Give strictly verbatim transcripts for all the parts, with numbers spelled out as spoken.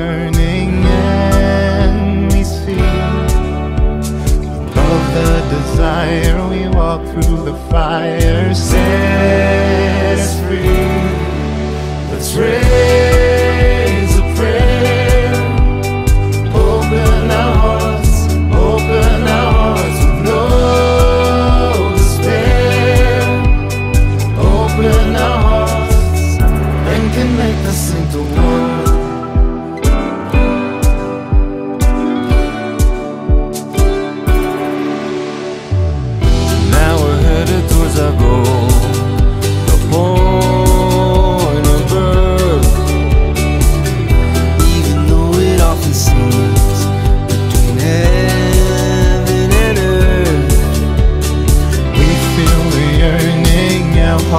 burning, and we see above the desire we walk through the fire. Set us free. Let's raise a prayer. Open our hearts, open our hearts with no despair. Open our hearts and connect us into one.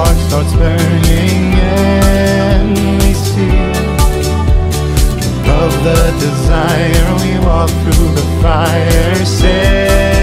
Heart starts burning, and we see above the desire we walk through the fire. Say